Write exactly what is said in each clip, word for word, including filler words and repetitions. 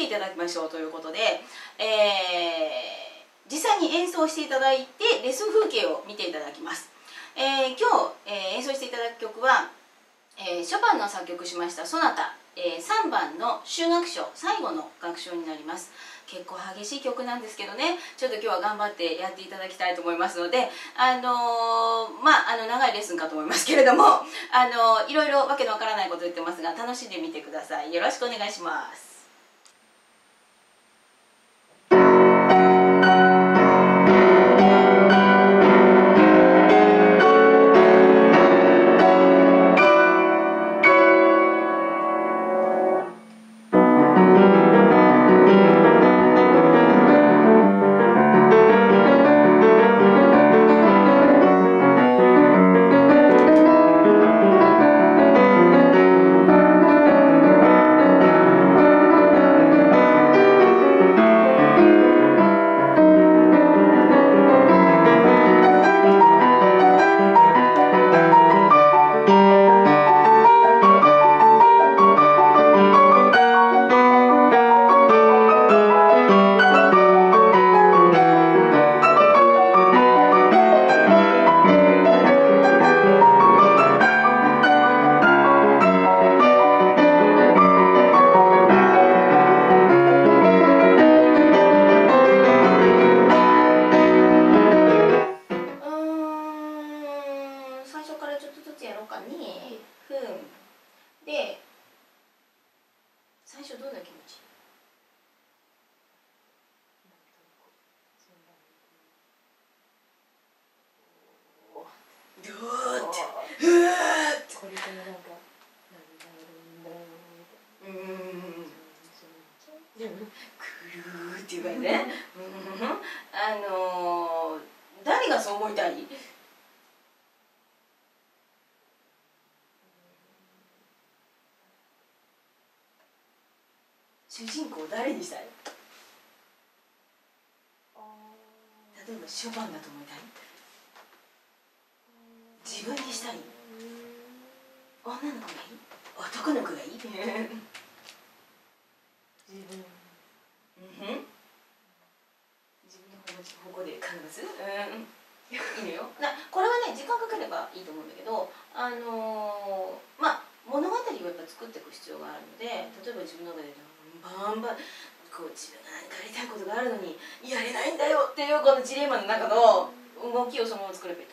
ていただきましょうということで、えー、実際に演奏していただいてレッスン風景を見ていただきます。えー、今日、えー、演奏していただく曲は、えー、ショパンの作曲しましたソナタ、えー、さんばんの修楽章、最後の楽章になります。結構激しい曲なんですけどね、ちょっと今日は頑張ってやっていただきたいと思いますので、あのー、まああの長いレッスンかと思いますけれども、あのー、いろいろわけのわからないこと言ってますが楽しんでみてください。よろしくお願いします。主人公を誰にしたい？例えばショパンだと思いたい？自分にしたい？女の子がいい？男の子がいい？自分、うん、自分の方向で考えます？うん、いいのよ。な、これはね時間かかればいいと思うんだけど、あのー、まあ物語をやっぱ作っていく必要があるので、例えば自分の中でバンバンこう自分が何かやりたいことがあるのにやれないんだよっていうこのジレンマの中の動きをそのまま作ればいいと、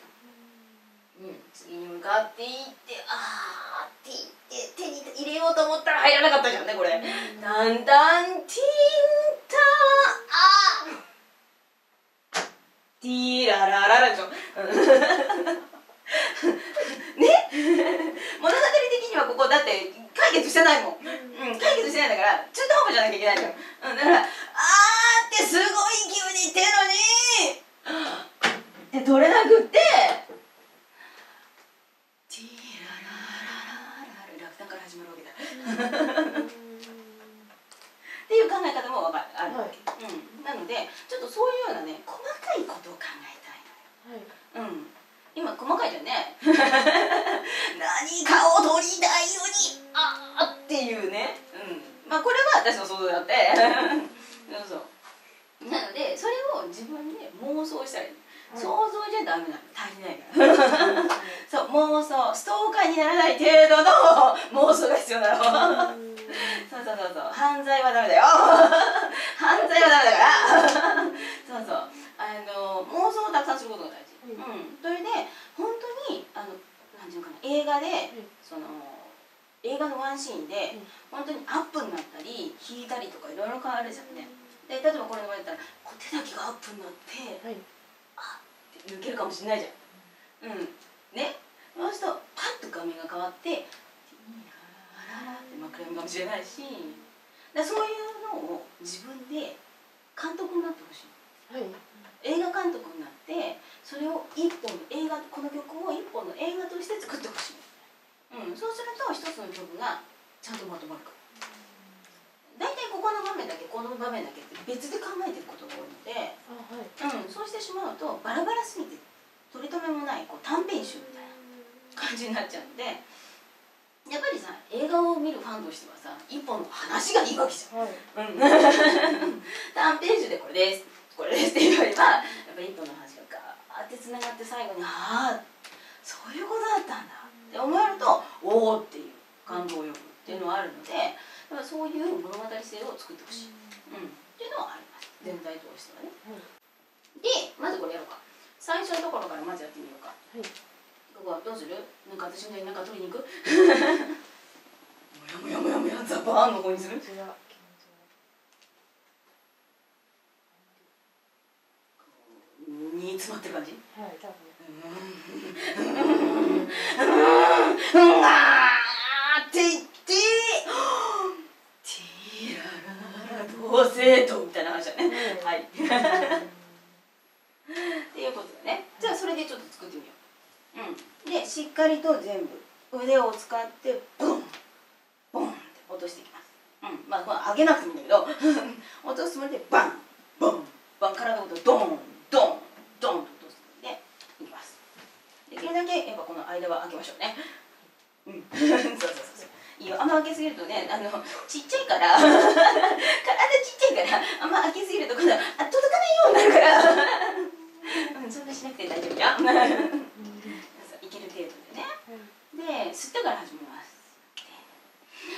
うん、次に向かっていってあーっていって手に入れようと思ったら入らなかったじゃんねこれ、うん、だんだんティーンターンあーティーララララでしょね物語的にはここだって解決してないもん、うん、解決してないんだから中途半端じゃなきゃいけないじゃん、うん、だから「あー」ってすごい急に言ってるのにで取れなくって「ティーララララララ」楽団から始まるわけだっていう考え方もあるわけ、はい、うん、なのでちょっとそういうようなね細かいことを考えたいのよ、はい、うん、今細かいじゃんね何かを取りたいのにあーっていうね、うん、まあこれは私の想像だってそうそう、なのでそれを自分で妄想したり、はい、想像じゃダメなの、足りないからそう妄想、ストーカーにならない程度の妄想が必要なのそうそうそうそう、犯罪はダメだよ犯罪はダメだからそうそう、あの妄想をたくさんすることが大事、うん、それで本当にあのなんていうかな、映画で、うん、その映画のワンシーンで、うん、本当にアップになったり引いたりとかいろいろ変わるじゃんね、うん、で例えばこれの場合だったらこう手だけがアップになって、はい、あっって抜けるかもしれないじゃん、うん、うん、ね、そうするとパッと画面が変わってあららってまくれるかもしれないし、だそういうのを自分で監督になってほしい、はい、映画監督になってそれを一本の映画、この曲を一本の映画として作ってほしい、うん、そうすると一つの曲がちゃんとまとまるから、大体ここの場面だけこの場面だけって別で考えていくことが多いので、あ、はい、うん、そうしてしまうとバラバラすぎて取り留めもないこう短編集みたいな感じになっちゃうので、やっぱりさ、映画を見るファンとしてはさ、一本の話がいいわけじゃん、はい、うん短編集でこれですこれですって言われば、やっぱり一本の話がガーってつながって、最後にああそういうことだったんだって思えると、おおっていう感動力っていうのはあるので、だからそういう物語性を作ってほしい、うん、っていうのはあります、全体通してはね、はい、で、まずこれやろうか。最初のところからまずやってみようか、はい、ここはどうする？なんか私みたいになんか取りに行く？もやもやもやもや、ザバーンの方にする？に詰まってる感じ？はい、多分。うんうんうんって言ってティラララ同性とみたいな話だね。はい。っていうことだね。じゃあそれでちょっと作ってみよう。うん、でしっかりと全部腕を使ってボンボンって落としていきます、うん、まあこれ上げなくてもいいんだけど落とすつもりでバンボンバン、体ごとドンドンドンと落とすつもりでいきます。できるだけやっぱこの間は開けましょうね、うんそうそうそうそういいよ、あんま開けすぎるとね、あのちっちゃいから体ちっちゃいからあんま開けすぎると今度は届かないようになるから、うん、そんなしなくて大丈夫じゃんいける程度でね。で、吸ってから始めます。で、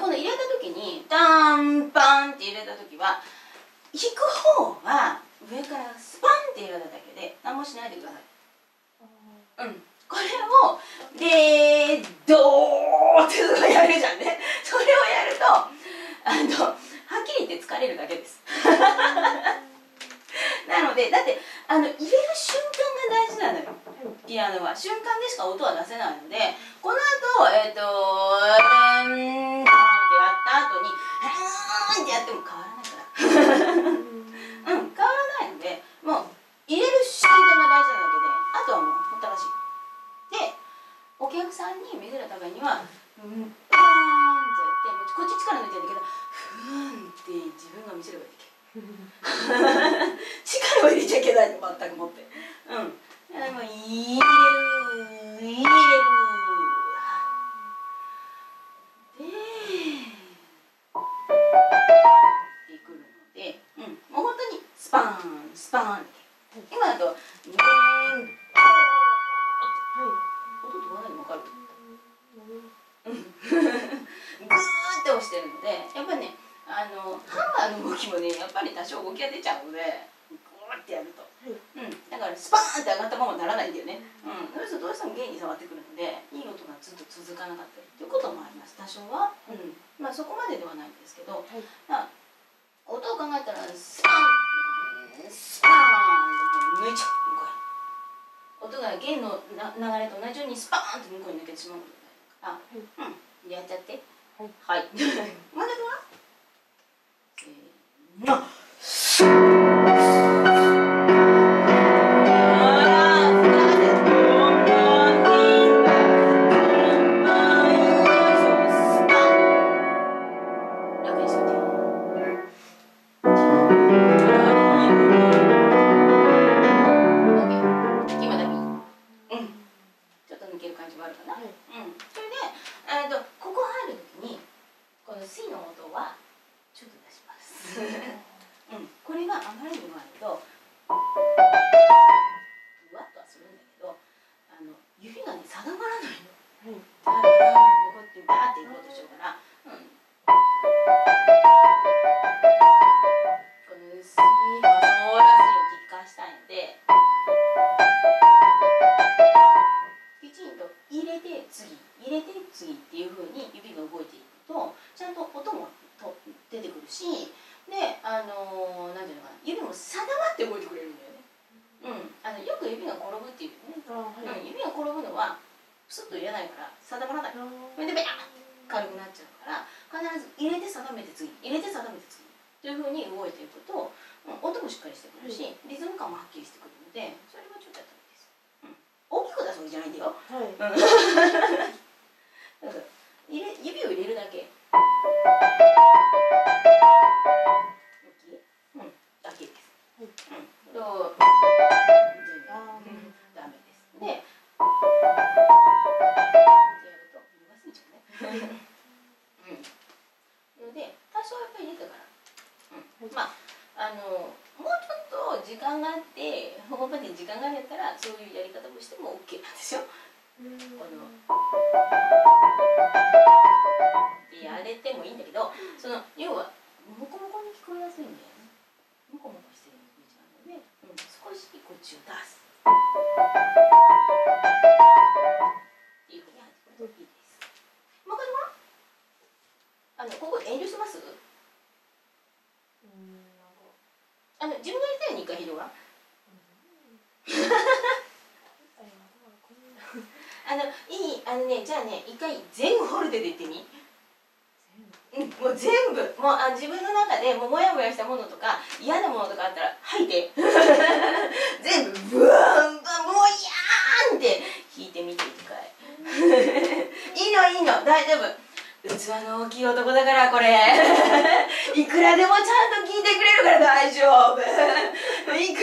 この入れた時にダンパンって入れた時は、引く方は上からスパンって入れただけで何もしないでください。うん、これを「でーどー」っていうのがやるじゃんね。それをやるとあのはっきり言って疲れるだけですなので、だってあの入れる瞬間が大事なのよ、ピアノは瞬間でしか音は出せないので、このあ、えー、と「えーん」ってやった後に「えーん」ってやっても変わらないからうん、変わらないので、もう入れる瞬間が大事なので、あとはもうほったらしい。で、お客さんに見せるためには「うん」ってやって、こっち力抜いてるんだけど「ふーん」って自分が見せればいい力を入れちゃいけないの、全くもって、うん、でも入れる入れるでってくるので、うん、もう本当にスパーンスパーンって、今だと「ねーん」してるので、やっぱりね、あのハンマーの動きもね、やっぱり多少動きが出ちゃうので、ゴーってやると、うん、だからスパーンって上がったままならないんだよね。うん、そうするとどうしても弦に触ってくるので、いい音がずっと続かなかったりということもあります。多少は、うん、まあそこまでではないんですけど、はい、まあ音を考えたらスパーン、スパーンって抜いちゃう、向こうに。音が弦のな流れと同じようにスパーンって向こうに抜けてしまうことがあるから、うん、やっちゃって。はい、はい、まだどうな？せーの。入れ指を入れるだけ。うん、だけです。うん、と、ダメです。で、ってやると見えますんじゃね。うん。ので、多少やっぱり入れたから。うん。まああのもうちょっと時間があって、ここまで時間があったらそういうやり方をしても OK なんですよ。このでやれてもいいんだけど、その要はモコモコに聞こえやすいんだよね。モコモコしてるので、うん、少しこっちを出すっていうふうに始めるといいです。もう一回、あのここ遠慮してます？うん、なんかあの自分がやりたいように一回広が。あのいいあのね、じゃあね、一回全部ホルデでいってみ。うん、もう全部、もうあ自分の中でもうモヤモヤしたものとか嫌なものとかあったら吐いて全部ブーンもういやーんって引いてみて一回いいのいいの大丈夫、器の大きい男だからこれいくらでもちゃんと聞いてくれるから大丈夫いくらでも聞いてくれるか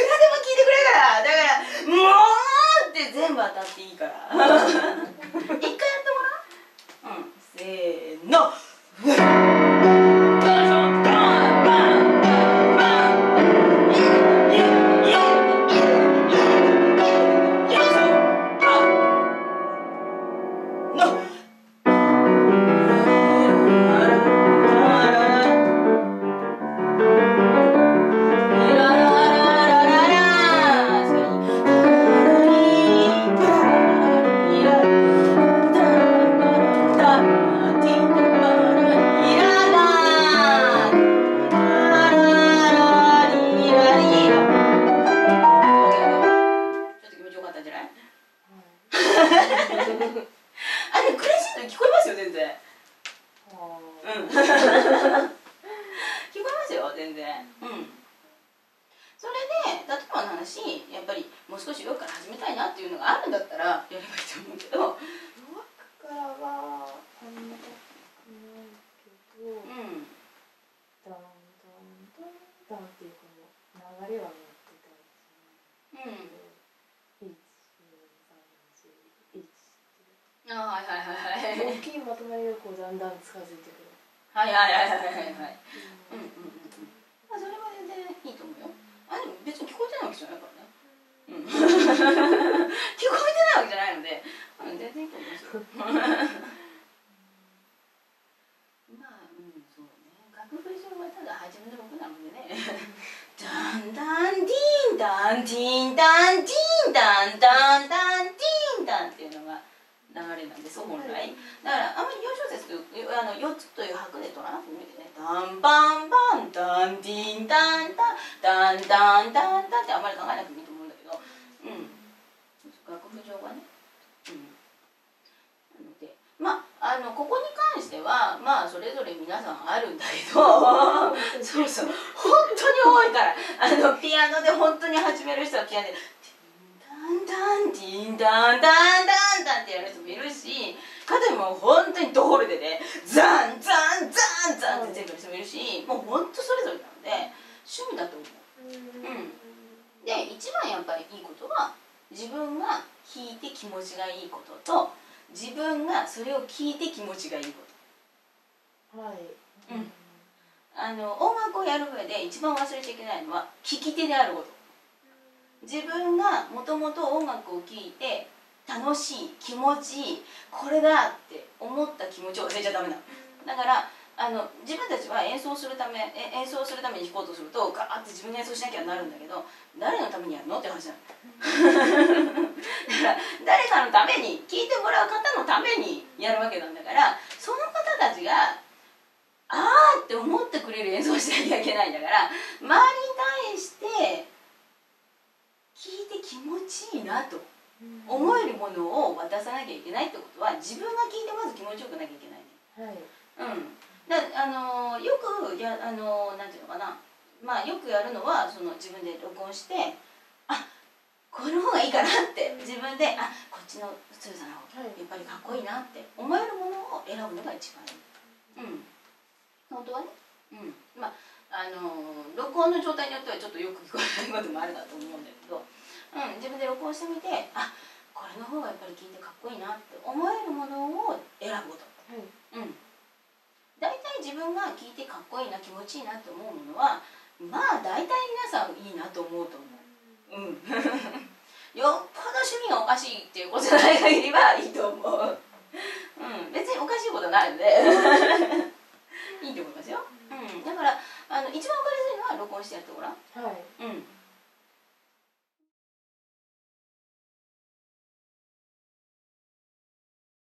らだからもうって全部当たっていいから一回やってもらう、うん、せーのこの方がいいかなって自分で、あ、こっちの強さの方がやっぱりかっこいいなって思えるものを選ぶのが一番いい。うん、本当はね、うん、まああの録音の状態によってはちょっとよく聞こえないこともあるかと思うんだけど、うん、自分で録音してみて、あ、これの方がやっぱり聞いてかっこいいなって思えるものを選ぶこと。うん、うん、だいたい自分が聞いてかっこいいな、気持ちいいなと思うものはまあだいたい皆さんいいなと思うと思う。うん、よっぽど趣味がおかしいっていうことじゃない限りはいいと思う。うん、別におかしいことはないのでいいと思いますよ。うん、だからあの一番分かりやすいのは録音してやるところ。はい、うん。